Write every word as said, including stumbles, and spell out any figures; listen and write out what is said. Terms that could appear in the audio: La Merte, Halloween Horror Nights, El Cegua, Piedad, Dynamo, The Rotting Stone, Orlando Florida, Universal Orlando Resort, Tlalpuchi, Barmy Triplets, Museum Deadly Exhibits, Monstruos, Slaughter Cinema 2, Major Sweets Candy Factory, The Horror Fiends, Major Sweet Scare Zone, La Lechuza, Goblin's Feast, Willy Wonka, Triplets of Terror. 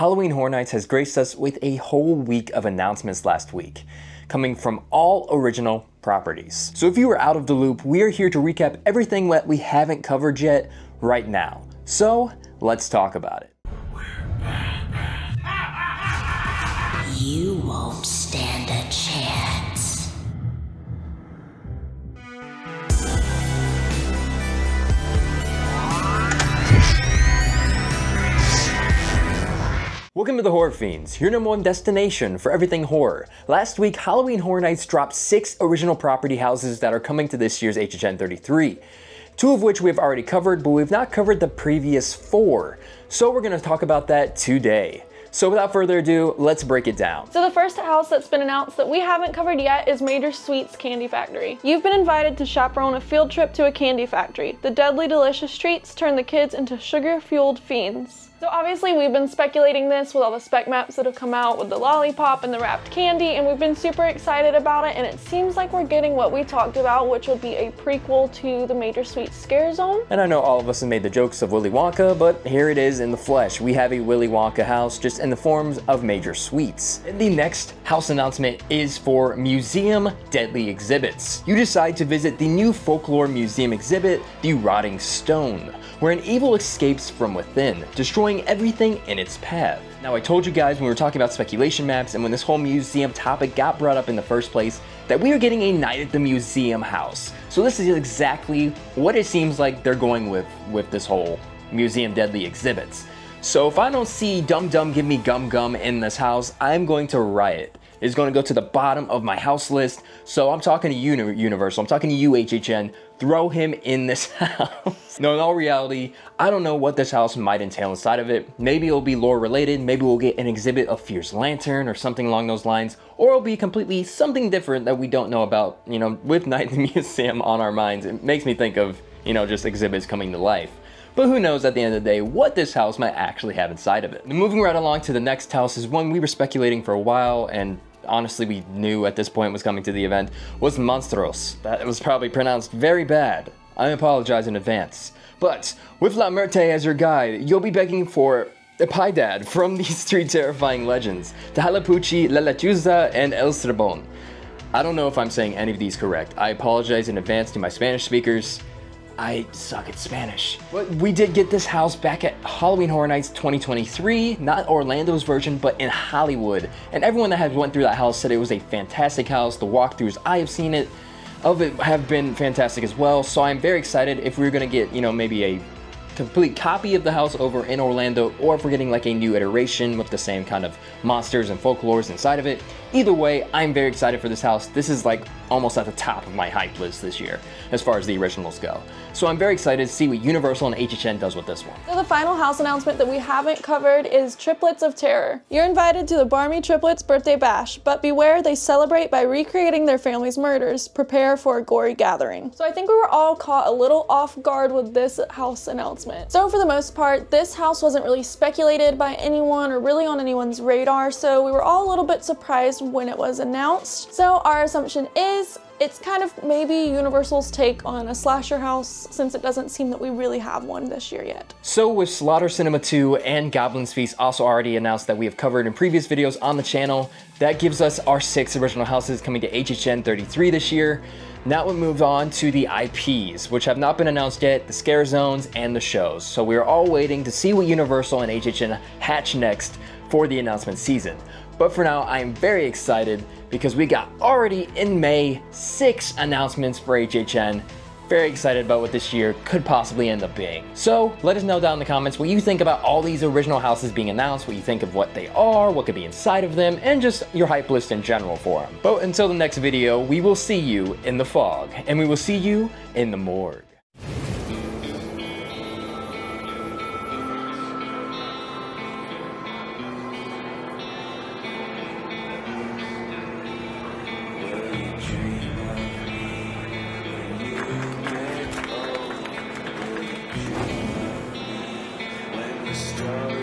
Halloween Horror Nights has graced us with a whole week of announcements last week, coming from all original properties. So if you were out of the loop, we are here to recap everything that we haven't covered yet right now. So let's talk about it. You won't stand a chance. Welcome to The Horror Fiends, your number one destination for everything horror. Last week, Halloween Horror Nights dropped six original property houses that are coming to this year's H H N thirty-three. Two of which we've already covered, but we've not covered the previous four. So we're going to talk about that today. So without further ado, let's break it down. So the first house that's been announced that we haven't covered yet is Major Sweets Candy Factory. You've been invited to chaperone a field trip to a candy factory. The deadly delicious treats turn the kids into sugar-fueled fiends. So obviously we've been speculating this with all the spec maps that have come out with the lollipop and the wrapped candy, and we've been super excited about it, and it seems like we're getting what we talked about, which would be a prequel to the Major Sweet Scare Zone. And I know all of us have made the jokes of Willy Wonka, but here it is in the flesh. We have a Willy Wonka house, just in the forms of Major Sweets. The next house announcement is for Museum Deadly Exhibits. You decide to visit the new folklore museum exhibit, The Rotting Stone, where an evil escapes from within, destroying everything in its path. Now, I told you guys when we were talking about speculation maps and when this whole museum topic got brought up in the first place that we are getting a night at the museum house. So this is exactly what it seems like they're going with with this whole Museum Deadly Exhibits. So if I don't see Dum Dum Give Me Gum Gum in this house, I'm going to riot. It's going to go to the bottom of my house list. So I'm talking to you, Universal. I'm talking to you, H H N. Throw him in this house. No, in all reality, I don't know what this house might entail inside of it. Maybe it'll be lore related. Maybe we'll get an exhibit of Fierce Lantern or something along those lines. Or it'll be completely something different that we don't know about. You know, with Night in the Museum on our minds, it makes me think of, you know, just exhibits coming to life. But who knows at the end of the day what this house might actually have inside of it. And moving right along to the next house is one we were speculating for a while, and honestly we knew at this point was coming to the event, was Monstruos. That was probably pronounced very bad. I apologize in advance. But with La Merte as your guide, you'll be begging for a Piedad from these three terrifying legends, the Tlalpuchi, La Lechuza, and El Cegua. I don't know if I'm saying any of these correct. I apologize in advance to my Spanish speakers. I suck at Spanish. But we did get this house back at Halloween Horror Nights twenty twenty-three, not Orlando's version, but in Hollywood. And everyone that had went through that house said it was a fantastic house. The walkthroughs I have seen it of it have been fantastic as well. So I'm very excited if we're gonna get, you know, maybe a complete copy of the house over in Orlando, or if we're getting like a new iteration with the same kind of monsters and folklores inside of it. Either way, I'm very excited for this house. This is like almost at the top of my hype list this year, as far as the originals go. So I'm very excited to see what Universal and H H N does with this one. So the final house announcement that we haven't covered is Triplets of Terror. You're invited to the Barmy Triplets birthday bash, but beware, they celebrate by recreating their family's murders. Prepare for a gory gathering. So I think we were all caught a little off guard with this house announcement. So for the most part, this house wasn't really speculated by anyone or really on anyone's radar, so we were all a little bit surprised when it was announced. So our assumption is it's kind of maybe Universal's take on a slasher house, since it doesn't seem that we really have one this year yet. So with Slaughter Cinema two and Goblin's Feast also already announced that we have covered in previous videos on the channel, that gives us our six original houses coming to H H N thirty-three this year. Now we move on to the I Ps, which have not been announced yet, the scare zones and the shows. So we are all waiting to see what Universal and H H N hatch next for the announcement season. But for now, I am very excited because we got already in May, six announcements for H H N. Very excited about what this year could possibly end up being. So let us know down in the comments what you think about all these original houses being announced, what you think of what they are, what could be inside of them, and just your hype list in general for them. But until the next video, we will see you in the fog, and we will see you in the morgue. Story.